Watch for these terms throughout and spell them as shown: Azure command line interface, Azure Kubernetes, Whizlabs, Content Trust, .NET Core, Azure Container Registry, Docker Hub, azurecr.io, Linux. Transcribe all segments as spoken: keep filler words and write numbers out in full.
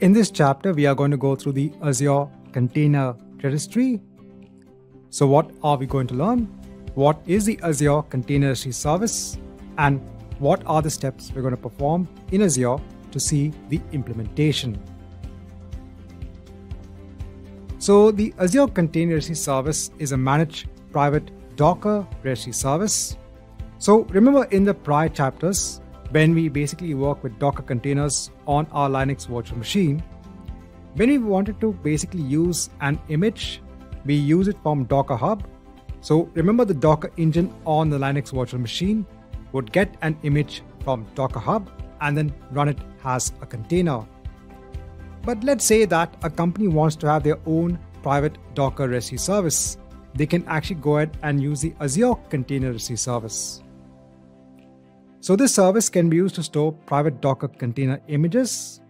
In this chapter, we are going to go through the Azure Container Registry. So what are we going to learn? What is the Azure Container Registry service? And what are the steps we're going to perform in Azure to see the implementation? So the Azure Container Registry service is a managed private Docker registry service. So remember in the prior chapters, when we basically work with Docker containers on our Linux virtual machine, when we wanted to basically use an image, we use it from Docker Hub. So remember the Docker engine on the Linux virtual machine would get an image from Docker Hub and then run it as a container. But let's say that a company wants to have their own private Docker registry service. They can actually go ahead and use the Azure Container Registry service. So this service can be used to store private Docker container images.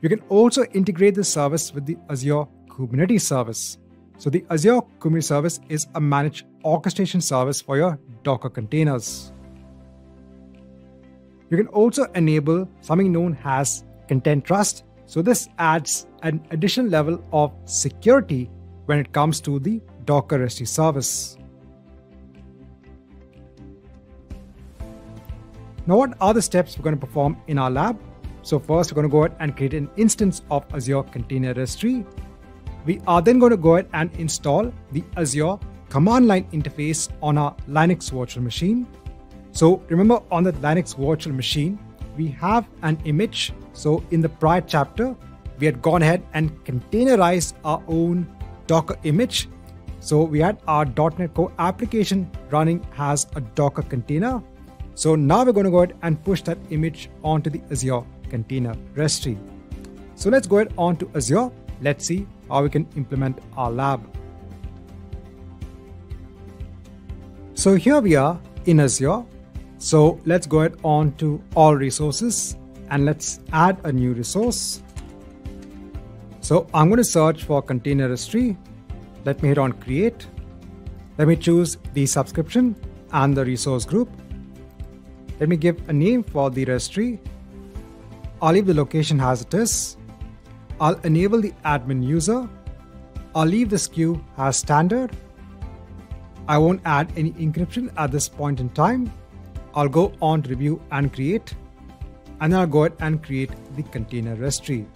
You can also integrate this service with the Azure Kubernetes service. So the Azure Kubernetes service is a managed orchestration service for your Docker containers. You can also enable something known as Content Trust. So this adds an additional level of security when it comes to the Docker registry service. Now, what are the steps we're going to perform in our lab? So first, we're going to go ahead and create an instance of Azure Container Registry. We are then going to go ahead and install the Azure command line interface on our Linux virtual machine. So remember, on the Linux virtual machine, we have an image. So in the prior chapter, we had gone ahead and containerized our own Docker image. So we had our dot net Core application running as a Docker container. So now we're going to go ahead and push that image onto the Azure Container Registry. So let's go ahead on to Azure. Let's see how we can implement our lab. So here we are in Azure. So let's go ahead on to all resources and let's add a new resource. So I'm going to search for Container Registry. Let me hit on create. Let me choose the subscription and the resource group. Let me give a name for the registry. I'll leave the location as it is. I'll enable the admin user. I'll leave the S K U as standard. I won't add any encryption at this point in time. I'll go on to review and create. And then I'll go ahead and create the container registry.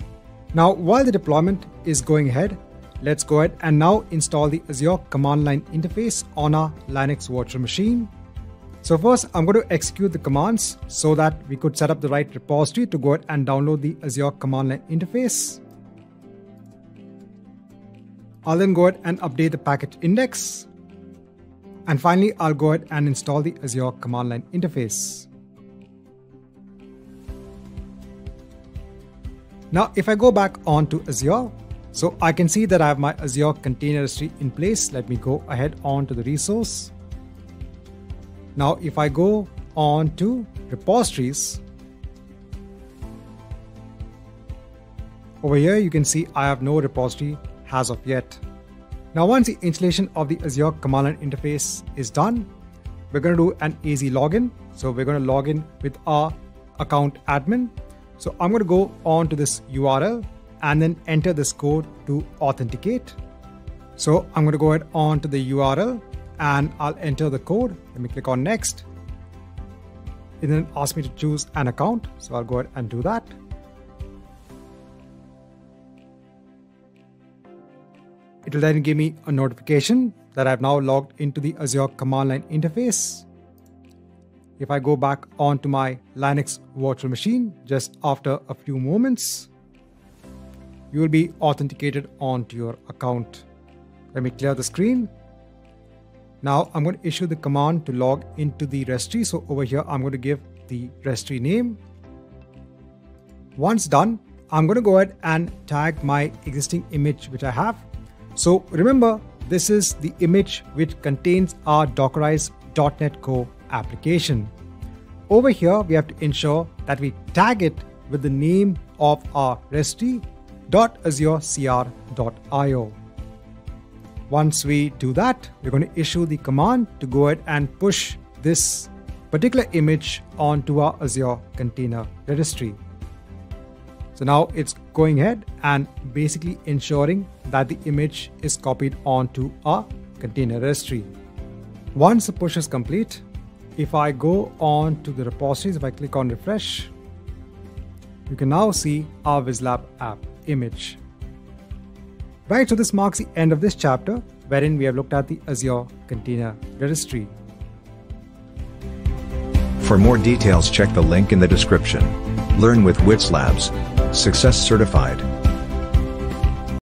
Now, while the deployment is going ahead, let's go ahead and now install the Azure command line interface on our Linux virtual machine. So first, I'm going to execute the commands so that we could set up the right repository to go ahead and download the Azure command line interface. I'll then go ahead and update the package index. And finally, I'll go ahead and install the Azure command line interface. Now, if I go back onto Azure, so I can see that I have my Azure Container Registry in place. Let me go ahead onto the resource. Now, if I go on to repositories, over here, you can see I have no repository as of yet. Now, once the installation of the Azure command line interface is done, we're going to do an easy login. So we're going to log in with our account admin. So I'm going to go on to this U R L and then enter this code to authenticate. So I'm going to go ahead on to the U R L. And I'll enter the code. Let me click on next. It then asks me to choose an account. So I'll go ahead and do that. It will then give me a notification that I've now logged into the Azure command line interface. If I go back onto my Linux virtual machine, just after a few moments, you will be authenticated onto your account. Let me clear the screen. Now I'm going to issue the command to log into the registry. So over here, I'm going to give the registry name. Once done, I'm going to go ahead and tag my existing image, which I have. So remember, this is the image which contains our Dockerized dot net Core application. Over here, we have to ensure that we tag it with the name of our registry, dot azure c r dot i o. Once we do that, we're going to issue the command to go ahead and push this particular image onto our Azure Container Registry. So now it's going ahead and basically ensuring that the image is copied onto our Container Registry. Once the push is complete, if I go on to the repositories, if I click on refresh, you can now see our Whizlab app image. Right, so this marks the end of this chapter wherein we have looked at the Azure Container Registry. For more details, check the link in the description. Learn with Whizlabs. Success certified.